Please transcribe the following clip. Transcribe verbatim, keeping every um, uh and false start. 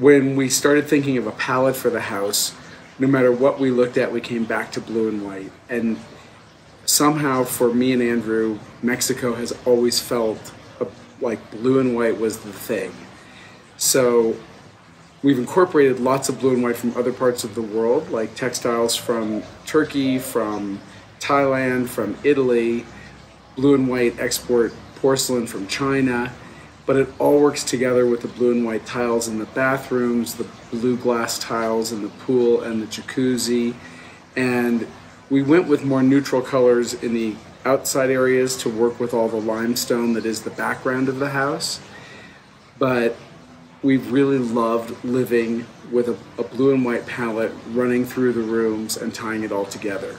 when we started thinking of a palette for the house, no matter what we looked at, we came back to blue and white. And somehow, for me and Andrew, Mexico has always felt a, like blue and white was the thing. So we've incorporated lots of blue and white from other parts of the world, like textiles from Turkey, from Thailand, from Italy, blue and white export porcelain from China. But it all works together with the blue and white tiles in the bathrooms, the blue glass tiles in the pool and the jacuzzi. And we went with more neutral colors in the outside areas to work with all the limestone that is the background of the house. But we've really loved living with a, a blue and white palette running through the rooms and tying it all together.